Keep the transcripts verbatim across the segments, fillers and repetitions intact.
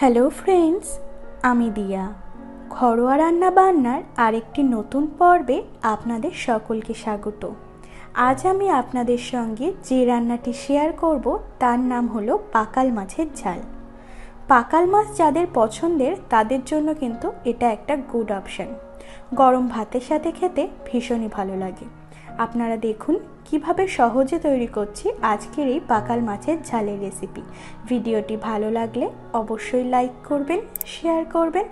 Hello friends, आमी दिया घरोया रान्ना बान्नार आरेकटी नतून पर्वे आपनादेर सकलके स्वागत। आज आमी आपनादेर संगे जे रान्नाटी शेयर करब तार नाम हलो पाकाल माछेर झाल। पाकाल माछ जादेर पछंदेर तादेर जोन्नो किन्तु एटा एकटा गुड अपशन। गरम भातेर साथे खेते भीषणई भालो लागे। आपनारा देखुन किभाबे सहजे तैरी करछि आजकेर एई पाकाल माछेर झालेर रेसिपि। भिडियोटी भालो लागले अवश्यई लाइक करबेन, शेयर करबेन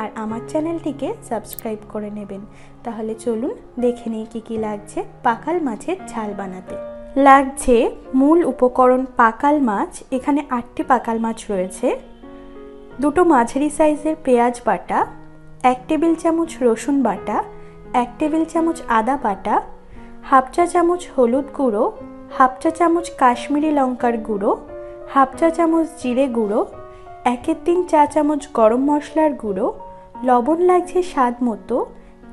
आर आमार चैनलटिके सबस्क्राइब करे नेबेन। ताहले चलुन देखे नेइ कि कि लागछे पाकाल माछेर झाल बानाते। लागछे मूल उपकरण पाकाल माछ। एखाने आठटी पाकाल माछ रयेछे, दुटो माझारि साइजेर पेंयाज बाटा, एक टेबिल चामच रसुन बाटा, एक टेबिल चामच आदा बाटा, हाफ चा चामच हलुद गुड़ो, हाफ चा चामच काश्मीरी लंकार गुड़ो, हाफ चा चामच जिरे गुड़ो, एक तीन चा चामच गरम मसलार गुड़ो, लवण लागছে स्वाद मतो,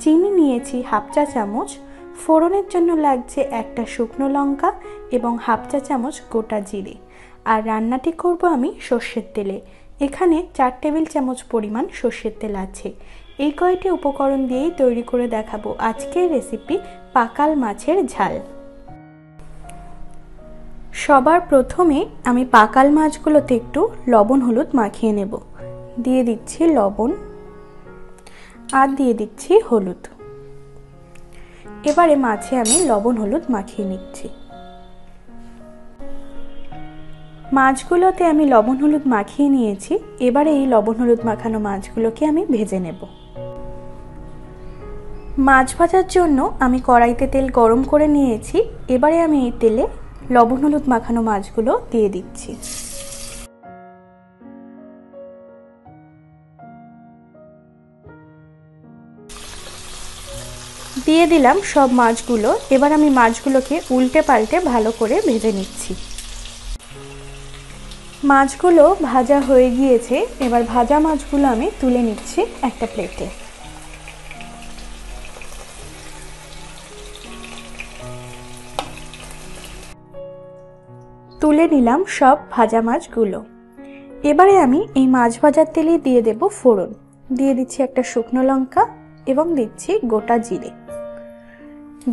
चीनी নিয়েছি हाफ चा चामच, फोड़नेर জন্য লাগছে একটা শুকনো লঙ্কা এবং हाफ चा चामच गोटा जिरे। আর রান্নাটি করব আমি সরষের তেলে। এখানে चार टेबिल চামচ পরিমাণ সরষের তেল আছে। এই কয়টি উপকরণ দিয়েই তৈরি করে দেখাবো আজকের রেসিপি পাকাল মাছের ঝাল। সবার প্রথমে আমি পাকাল মাছগুলোতে একটু লবণ হলুদ মাখিয়ে নেব। দিয়ে দিচ্ছি লবণ আর দিয়ে দিচ্ছি হলুদ। এবারে মাছে আমি লবণ হলুদ মাখিয়ে নিচ্ছি। মাছগুলোতে আমি লবণ হলুদ মাখিয়ে নিয়েছি। এবারে এই লবণ হলুদ মাখানো মাছগুলোকে আমি ভেজে নেব। মাছ ভাজার জন্য আমি কড়াইতে তেল গরম করে নিয়েছি। এবারে আমি এই তেলে লবণ হলুদ মাখানো মাছগুলো দিয়ে দিচ্ছি। দিয়ে দিলাম সব মাছগুলো। এবার আমি মাছগুলোকে উল্টে পাল্টে ভালো করে ভেজে নিচ্ছি। মাছগুলো ভাজা হয়ে গিয়েছে। এবার ভাজা মাছগুলো আমি তুলে নিচ্ছি একটা প্লেটে। তুলে নিলাম সব ভাজা মাছগুলো। এবারে আমি এই মাছ ভাজার তেলে দিয়ে দেব ফোড়ন। দিয়ে দিচ্ছি একটা শুকনো লঙ্কা এবং দিচ্ছি গোটা জিরে।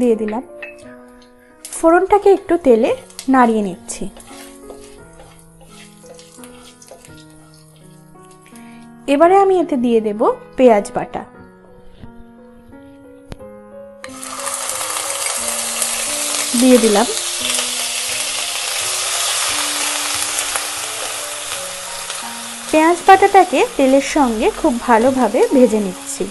দিয়ে দিলাম। ফোড়নটাকে একটু তেলে নাড়িয়ে নিচ্ছি। এবারে আমি এতে দিয়ে দেব পেঁয়াজ বাটা। দিয়ে দিলাম। পেঁয়াজ বাটাটাকে তেলের সঙ্গে খুব ভালোভাবে ভেজে নিচ্ছি।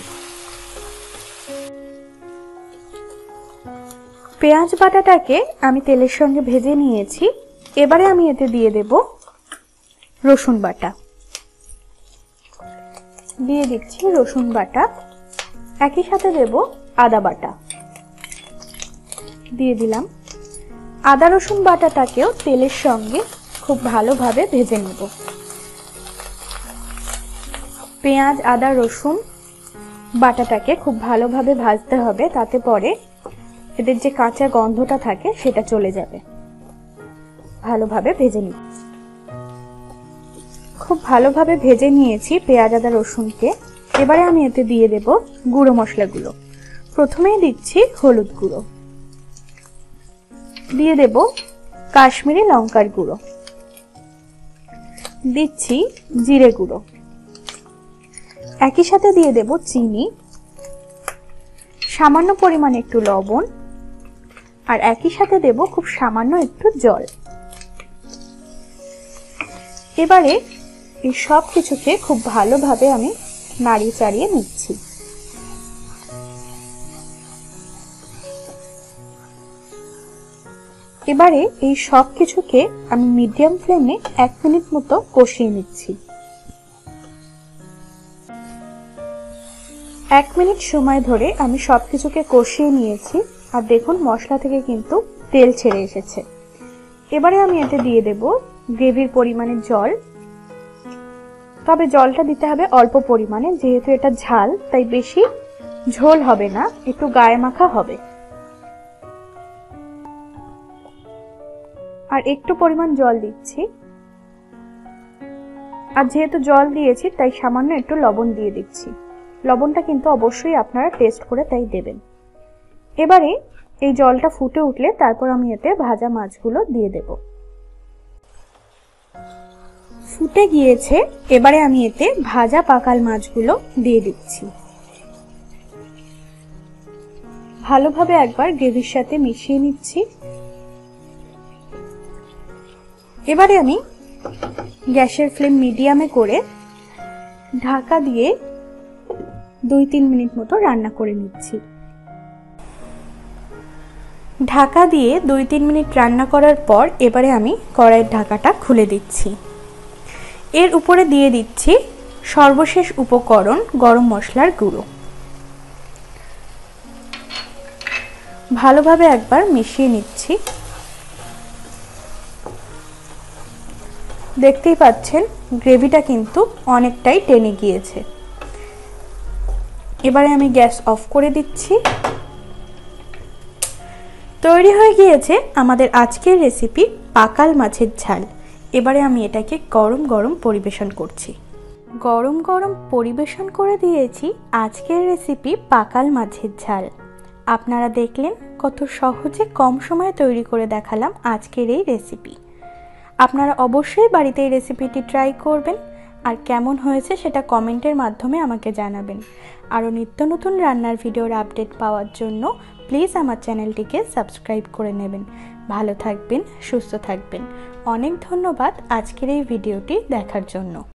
পেঁয়াজ বাটাটাকে আমি তেলের সঙ্গে ভেজে নিয়েছি। এবারে আমি এতে দিয়ে দেব রসুন বাটা। দিয়ে দিচ্ছি রসুন বাটা, একই সাথে দেব আদা বাটা। দিয়ে দিলাম। আদা রসুন বাটাটাকেও তেলের সঙ্গে খুব ভালোভাবে ভেজে নেব। পেঁয়াজ আদা রসুন বাটাটাকে খুব ভালোভাবে ভাজতে হবে, তাতে পরে এদের যে কাঁচা গন্ধটা থাকে সেটা চলে যাবে। ভালোভাবে ভেজে নিই। খুব ভালোভাবে ভেজে নিয়েছি পেঁয়াজ আদা রসুনকে। এবারে আমি এতে দিয়ে দেব গুঁড়ো মশলাগুলো। প্রথমেই দিচ্ছি হলুদ গুঁড়ো, দিয়ে দেব কাশ্মীরি লঙ্কার গুঁড়ো, দিচ্ছি জিরে গুঁড়ো, একই সাথে দিয়ে দেব চিনি, সামান্য পরিমাণে একটু লবণ আর একই সাথে দেব খুব সামান্য একটু জল। এবারে এই সব কিছুকে খুব ভালোভাবে আমি নাড়িয়ে চাড়িয়ে নিচ্ছি। এবারে এই সব কিছুকে আমি মিডিয়াম ফ্লেমে এক মিনিট মতো কষিয়ে নিচ্ছি। এক মিনিট সময় ধরে আমি সব কিছুকে কষিয়ে নিয়েছি। আর দেখুন মশলা থেকে কিন্তু তেল ছেড়ে এসেছে। এবারে আমি এতে দিয়ে দেব গ্রেভির পরিমাণে জল। তবে জলটা দিতে হবে অল্প পরিমাণে, যেহেতু এটা ঝাল তাই বেশি ঝোল হবে না, একটু গায়ে মাখা হবে। আর একটু পরিমাণ জল দিচ্ছি। आज जेहेतु जल दिए ताई सामान्य एकटू लवण दिए दिच्छी। लवणटा किन्तु अवश्यई आपनारा टेस्ट करे ताई देबेन। एबारे এই জলটা ফুটে উঠলে তারপর আমি এতে ভাজা মাছগুলো দিয়ে দেব। ফুটে গিয়েছে, এবারে আমি এতে ভাজা পাকাল মাছগুলো দিয়ে দিচ্ছি। ভালোভাবে একবার গ্রেভির সাথে মিশিয়ে নিচ্ছি। এবারে আমি গ্যাসের ফ্লেম মিডিয়ামে করে ঢাকা দিয়ে দুই তিন মিনিট মতো রান্না করে নিচ্ছি। ঢাকা দিয়ে দুই তিন মিনিট রান্না করার পর এবারে আমি কড়াইয়ের ঢাকাটা খুলে দিচ্ছি। এর উপরে দিয়ে দিচ্ছি সর্বশেষ উপকরণ গরম মশলার গুঁড়ো। ভালোভাবে একবার মিশিয়ে নিচ্ছি। দেখতেই পাচ্ছেন গ্রেভিটা কিন্তু অনেকটাই টেনে গিয়েছে। এবারে আমি গ্যাস অফ করে দিচ্ছি। তৈরি হয়ে গিয়েছে আমাদের আজকের রেসিপি পাকাল মাছের ঝাল। এবারে আমি এটাকে গরম গরম পরিবেশন করছি। গরম গরম পরিবেশন করে দিয়েছি আজকের রেসিপি পাকাল মাছের ঝাল। আপনারা দেখলেন কত সহজে কম সময়ে তৈরি করে দেখালাম আজকের এই রেসিপি। আপনারা অবশ্যই বাড়িতে এই রেসিপিটি ট্রাই করবেন আর কেমন হয়েছে সেটা কমেন্টের মাধ্যমে আমাকে জানাবেন। আরও নিত্য নতুন রান্নার ভিডিওর আপডেট পাওয়ার জন্য প্লিজ আমার চ্যানেলটিকে সাবস্ক্রাইব করে নেবেন। ভালো থাকবেন, সুস্থ থাকবেন। অনেক ধন্যবাদ আজকের এই ভিডিওটি দেখার জন্য।